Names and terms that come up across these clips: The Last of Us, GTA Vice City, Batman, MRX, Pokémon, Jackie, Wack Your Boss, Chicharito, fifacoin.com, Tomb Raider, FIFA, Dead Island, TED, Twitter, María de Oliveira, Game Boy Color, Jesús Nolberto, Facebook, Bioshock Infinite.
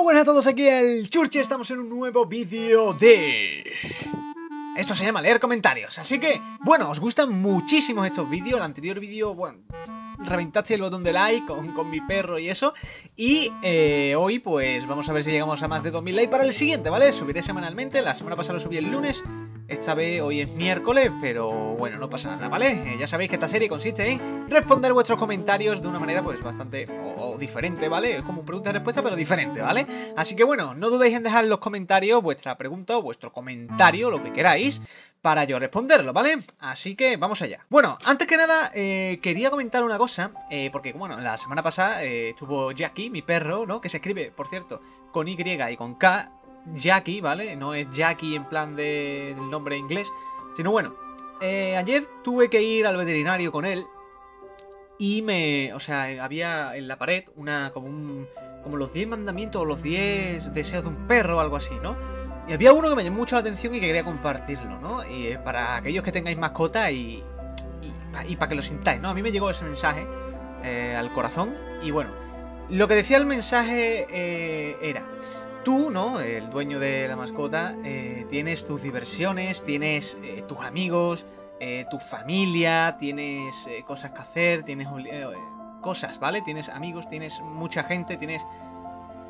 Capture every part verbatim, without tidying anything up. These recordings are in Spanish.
Muy buenas a todos, aquí el Churchi, estamos en un nuevo vídeo de... Esto se llama leer comentarios, así que, bueno, os gustan muchísimo estos vídeos. El anterior vídeo, bueno, reventaste el botón de like con, con mi perro y eso. Y eh, hoy, pues, vamos a ver si llegamos a más de dos mil likes para el siguiente, ¿vale? Subiré semanalmente, la semana pasada lo subí el lunes. Esta vez hoy es miércoles, pero bueno, no pasa nada, ¿vale? Eh, ya sabéis que esta serie consiste en responder vuestros comentarios de una manera pues bastante o, o diferente, ¿vale? Es como pregunta y respuesta, pero diferente, ¿vale? Así que bueno, no dudéis en dejar en los comentarios vuestra pregunta o vuestro comentario, lo que queráis, para yo responderlo, ¿vale? Así que vamos allá. Bueno, antes que nada, eh, quería comentar una cosa, eh, porque bueno, la semana pasada eh, estuvo Jackie, mi perro, ¿no? Que se escribe, por cierto, con Y y con K. Jackie, ¿vale? No es Jackie en plan de, del nombre inglés, sino bueno, eh, ayer tuve que ir al veterinario con él y me, o sea, había en la pared una, como un, como los diez mandamientos o los diez deseos de un perro o algo así, ¿no? Y había uno que me llamó mucho la atención y que quería compartirlo, ¿no? Y eh, para aquellos que tengáis mascota y, y, y para que lo sintáis, ¿no? A mí me llegó ese mensaje eh, al corazón y bueno, lo que decía el mensaje eh, era... Tú, ¿no? El dueño de la mascota, eh, tienes tus diversiones, tienes eh, tus amigos, eh, tu familia, tienes eh, cosas que hacer, tienes eh, cosas, ¿vale? Tienes amigos, tienes mucha gente, tienes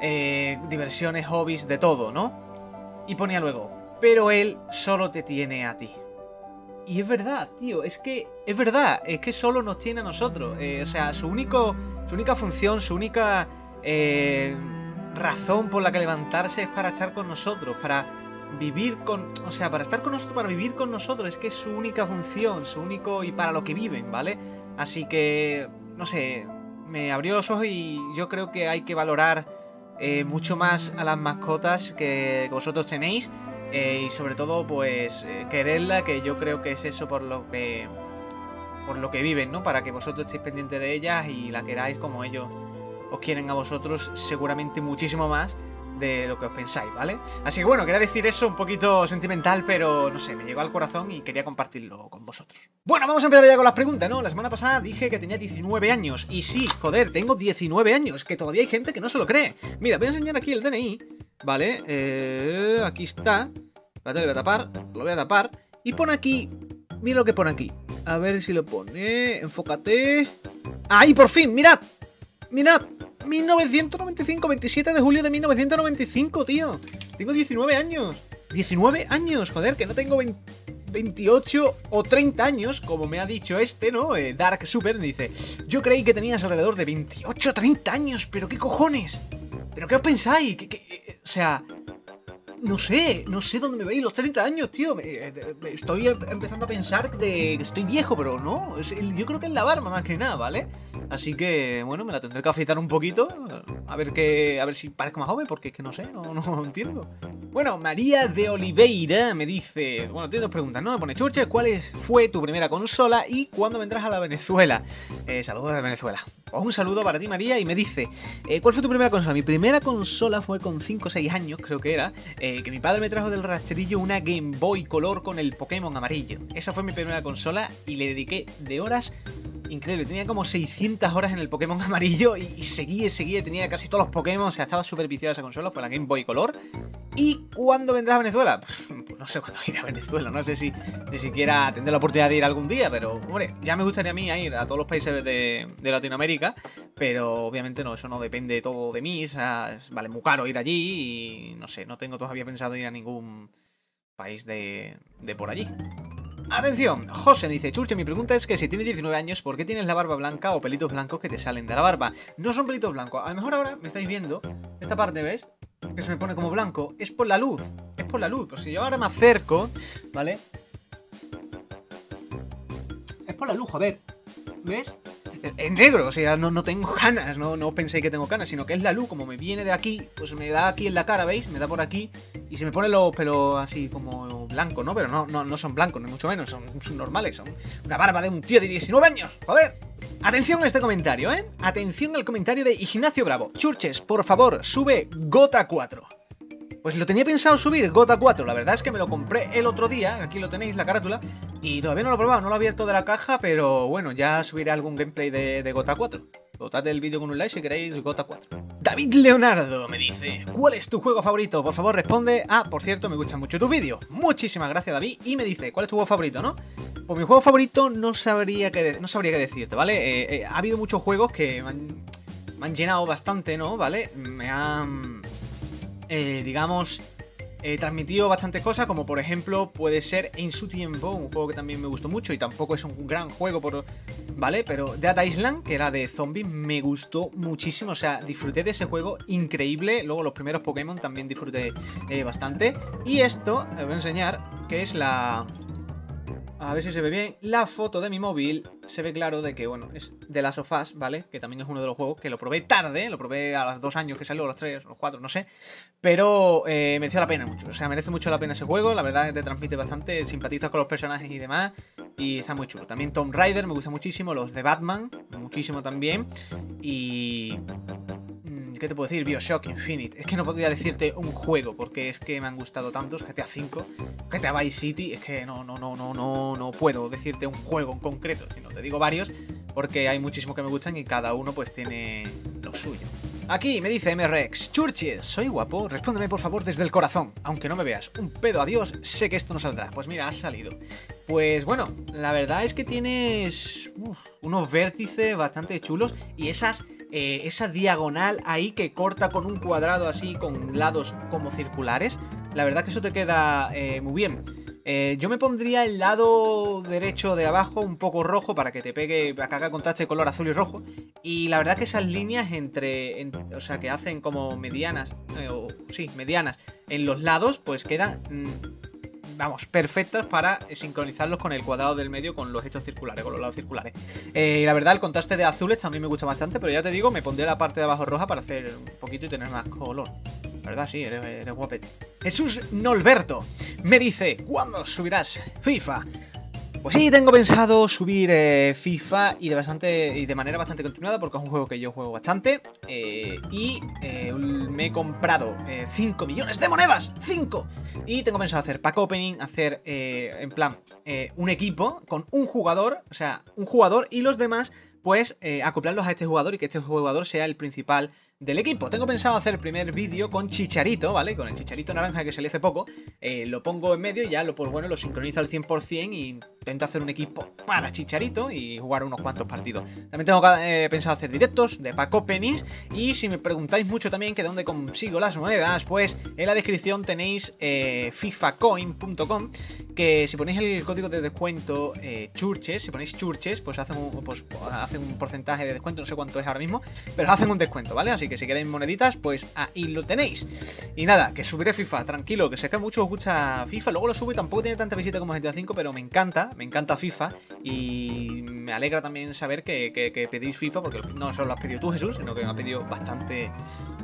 eh, diversiones, hobbies, de todo, ¿no? Y ponía luego, pero él solo te tiene a ti. Y es verdad, tío, es que es verdad, es que solo nos tiene a nosotros. Eh, o sea, su, único, su única función, su única... Eh, razón por la que levantarse es para estar con nosotros, para vivir con... O sea, para estar con nosotros, para vivir con nosotros. Es que es su única función, su único... Y para lo que viven, ¿vale? Así que, no sé, me abrió los ojos y yo creo que hay que valorar eh, mucho más a las mascotas que vosotros tenéis. Eh, y sobre todo, pues, eh, quererla, que yo creo que es eso por lo que... Por lo que viven, ¿no? Para que vosotros estéis pendientes de ellas y la queráis como ellos... os quieren a vosotros seguramente muchísimo más de lo que os pensáis, ¿vale? Así que bueno, quería decir eso un poquito sentimental, pero no sé, me llegó al corazón y quería compartirlo con vosotros. Bueno, vamos a empezar ya con las preguntas, ¿no? La semana pasada dije que tenía diecinueve años, y sí, joder, tengo diecinueve años, que todavía hay gente que no se lo cree. Mira, voy a enseñar aquí el D N I, ¿vale? Eh, aquí está. Lo voy a tapar, lo voy a tapar, y pone aquí... Mira lo que pone aquí. A ver si lo pone... Enfócate... ¡Ahí, por fin! ¡Mirad! Mirad, mil novecientos noventa y cinco, veintisiete de julio de mil novecientos noventa y cinco, tío. Tengo diecinueve años. diecinueve años, joder, que no tengo veintiocho o treinta años, como me ha dicho este, ¿no? Eh, Dark Super me dice, yo creí que tenías alrededor de veintiocho o treinta años, pero qué cojones. ¿Pero qué os pensáis? ¿Qué, qué, eh, o sea, no sé, no sé dónde me veis los treinta años, tío. Me, me, me estoy empezando a pensar de que estoy viejo, pero no. Es, yo creo que es la barba más que nada, ¿vale? Así que, bueno, me la tendré que afeitar un poquito. A ver que, a ver si parezco más joven, porque es que no sé, no, no entiendo. Bueno, María de Oliveira me dice... Bueno, tiene dos preguntas, ¿no? Me pone, Churche, ¿cuál es, fue tu primera consola y cuándo vendrás a la Venezuela? Eh, saludos de Venezuela. Pues un saludo para ti, María. Y me dice, eh, ¿cuál fue tu primera consola? Mi primera consola fue con cinco o seis años, creo que era, eh, que mi padre me trajo del rastrillo una Game Boy Color con el Pokémon amarillo. Esa fue mi primera consola y le dediqué de horas... Increíble, tenía como seiscientas horas en el Pokémon amarillo y, y seguía, seguía, tenía casi todos los Pokémon, o sea, estaba súper viciado esa consola, fue la Game Boy Color. ¿Y cuándo vendrás a Venezuela? Pues no sé cuándo iré a Venezuela, no sé si ni siquiera tendré la oportunidad de ir algún día, pero, hombre, ya me gustaría a mí ir a todos los países de, de Latinoamérica, pero obviamente no, eso no depende todo de mí, o sea, vale muy caro ir allí y, no sé, no tengo todavía pensado ir a ningún país de, de por allí. Atención, José me dice, Churche, mi pregunta es que si tienes diecinueve años, ¿por qué tienes la barba blanca o pelitos blancos que te salen de la barba? No son pelitos blancos, a lo mejor ahora me estáis viendo, esta parte, ¿ves? Que se me pone como blanco, es por la luz, es por la luz, pues si yo ahora me acerco, ¿vale? Es por la luz, a ver, ¿ves? Es negro, o sea, no, no tengo canas, no, no penséis que tengo canas, sino que es la luz, como me viene de aquí, pues me da aquí en la cara, ¿veis? Me da por aquí y se me ponen los pelos así como blancos, ¿no? Pero no, no, no son blancos, ni mucho menos, son, son normales, son una barba de un tío de diecinueve años, joder. Atención a este comentario, ¿eh? Atención al comentario de Ignacio Bravo. Churches, por favor, sube G T A cuatro. Pues lo tenía pensado subir, G T A cuatro, la verdad es que me lo compré el otro día, aquí lo tenéis, la carátula, y todavía no lo he probado, no lo he abierto de la caja, pero bueno, ya subiré algún gameplay de, de G T A cuatro. Votad el vídeo con un like si queréis G T A cuatro. David Leonardo me dice: ¿cuál es tu juego favorito? Por favor responde. Ah, por cierto, me gustan mucho tus vídeos. Muchísimas gracias, David. Y me dice: ¿cuál es tu juego favorito, no? Pues mi juego favorito no sabría qué, no sabría qué decirte, ¿vale? Eh, eh, ha habido muchos juegos que me han, me han llenado bastante, ¿no? ¿Vale? Me han, eh, digamos... He eh, transmitido bastantes cosas, como por ejemplo puede ser En Su Tiempo, un juego que también me gustó mucho y tampoco es un gran juego, por ¿vale? Pero Dead Island, que era de zombies, me gustó muchísimo, o sea, disfruté de ese juego, increíble. Luego los primeros Pokémon también disfruté eh, bastante. Y esto, os voy a enseñar, que es la... A ver si se ve bien, la foto de mi móvil. Se ve claro de que, bueno, es The Last of Us, ¿vale? Que también es uno de los juegos que lo probé tarde, lo probé a los dos años que salió, a los tres, a los cuatro, no sé. Pero eh, mereció la pena mucho, o sea, merece mucho la pena ese juego. La verdad que te transmite bastante, simpatizas con los personajes y demás, y está muy chulo. También Tomb Raider me gusta muchísimo, los de Batman, muchísimo también. Y... ¿qué te puedo decir? Bioshock Infinite. Es que no podría decirte un juego, porque es que me han gustado tantos. G T A cinco, G T A Vice City, es que no, no, no, no, no, no puedo decirte un juego en concreto, sino te digo varios, porque hay muchísimos que me gustan y cada uno pues tiene lo suyo. Aquí me dice M R X: Churches, soy guapo, respóndeme por favor desde el corazón, aunque no me veas. Un pedo, adiós, sé que esto no saldrá. Pues mira, has salido. Pues bueno, la verdad es que tienes uf, unos vértices bastante chulos y esas... Eh, esa diagonal ahí que corta con un cuadrado así, con lados como circulares, la verdad que eso te queda eh, muy bien. Eh, yo me pondría el lado derecho de abajo un poco rojo para que te pegue, para que haga contraste de color azul y rojo. Y la verdad que esas líneas entre, entre o sea, que hacen como medianas, eh, o sí, medianas en los lados, pues quedan... Mmm, vamos, perfectas para sincronizarlos con el cuadrado del medio, con los hechos circulares, con los lados circulares. Eh, la verdad, el contraste de azules también me gusta bastante, pero ya te digo, me pondré la parte de abajo roja para hacer un poquito y tener más color. La verdad, sí, eres, eres guapete. Jesús Nolberto me dice: ¿cuándo subirás FIFA? Pues sí, tengo pensado subir eh, FIFA y de, bastante, y de manera bastante continuada, porque es un juego que yo juego bastante. Eh, y eh, me he comprado eh, cinco millones de monedas, cinco. Y tengo pensado hacer pack opening, hacer eh, en plan eh, un equipo con un jugador, o sea, un jugador y los demás, pues eh, acoplarlos a este jugador y que este jugador sea el principal del equipo. Tengo pensado hacer el primer vídeo con Chicharito, ¿vale? Con el Chicharito naranja que salió hace poco. Eh, lo pongo en medio y ya lo, pues bueno, lo sincronizo al cien por cien y intento hacer un equipo para Chicharito y jugar unos cuantos partidos. También tengo eh, pensado hacer directos de pack openings. Y si me preguntáis mucho también que de dónde consigo las monedas, pues en la descripción tenéis eh, fifacoin punto com, que si ponéis el código de descuento eh, churches, si ponéis churches, pues hacen, un, pues hacen un porcentaje de descuento, no sé cuánto es ahora mismo, pero hacen un descuento, ¿vale? Así que que si queréis moneditas, pues ahí lo tenéis. Y nada, que subiré FIFA, tranquilo, que sé que a muchos os gusta FIFA, luego lo subo y tampoco tiene tanta visita como G T A cinco, pero me encanta, me encanta FIFA y me alegra también saber que, que, que pedís FIFA, porque no solo lo has pedido tú, Jesús, sino que me ha pedido bastante,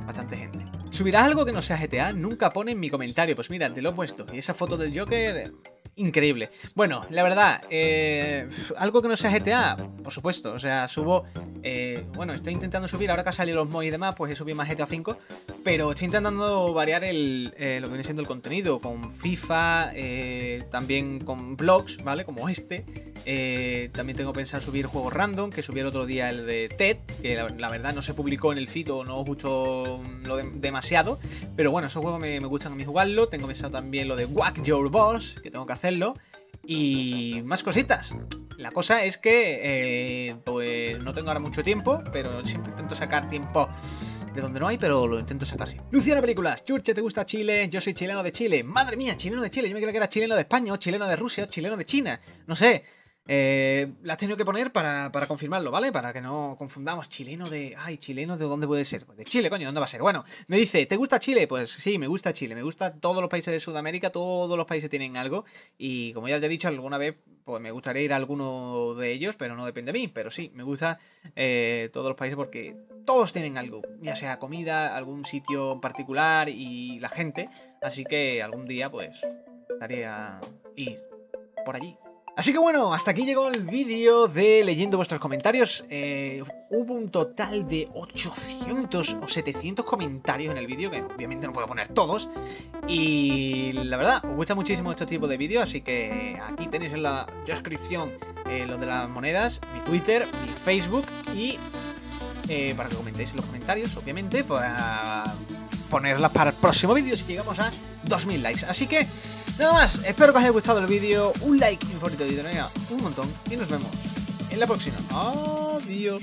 bastante gente. ¿Subirás algo que no sea G T A? Nunca pone en mi comentario, pues mira, te lo he puesto. Y esa foto del Joker... increíble. Bueno, la verdad, eh, algo que no sea G T A, por supuesto, o sea, subo, eh, bueno, estoy intentando subir, ahora que ha salido los mods y demás, pues he subido más G T A cinco, pero estoy intentando variar el, eh, lo que viene siendo el contenido, con FIFA, eh, también con vlogs, ¿vale? Como este, eh, también tengo pensado subir juegos random, que subí el otro día el de T E D, que la, la verdad no se publicó en el feed o no os gustó lo de, demasiado, pero bueno, esos juegos me, me gustan a mí jugarlo. Tengo pensado también lo de Wack Your Boss, que tengo que hacer. Y más cositas. La cosa es que eh, pues no tengo ahora mucho tiempo, pero siempre intento sacar tiempo de donde no hay, pero lo intento sacar siempre. Luciano Películas: Churche, ¿te gusta Chile? Yo soy chileno de Chile. Madre mía, chileno de Chile. Yo me creía que era chileno de España, o chileno de Rusia, o chileno de China. No sé. Eh, la he tenido que poner para, para confirmarlo, ¿vale? Para que no confundamos. Chileno de... Ay, chileno de dónde puede ser. Pues de Chile, coño, ¿dónde va a ser? Bueno, me dice: ¿te gusta Chile? Pues sí, me gusta Chile. Me gusta todos los países de Sudamérica. Todos los países tienen algo. Y como ya te he dicho alguna vez, pues me gustaría ir a alguno de ellos, pero no depende de mí. Pero sí, me gusta eh, todos los países porque todos tienen algo. Ya sea comida, algún sitio en particular y la gente. Así que algún día, pues, estaría ir por allí. Así que bueno, hasta aquí llegó el vídeo de leyendo vuestros comentarios. Eh, hubo un total de ochocientos o setecientos comentarios en el vídeo, que obviamente no puedo poner todos. Y la verdad, os gusta muchísimo este tipo de vídeos, así que aquí tenéis en la descripción eh, lo de las monedas, mi Twitter, mi Facebook y eh, para que comentéis en los comentarios, obviamente, para ponerlas para el próximo vídeo si llegamos a dos mil likes. Así que, nada más, espero que os haya gustado el vídeo, un like y un favorito de idonea, un montón, y nos vemos en la próxima. Adiós.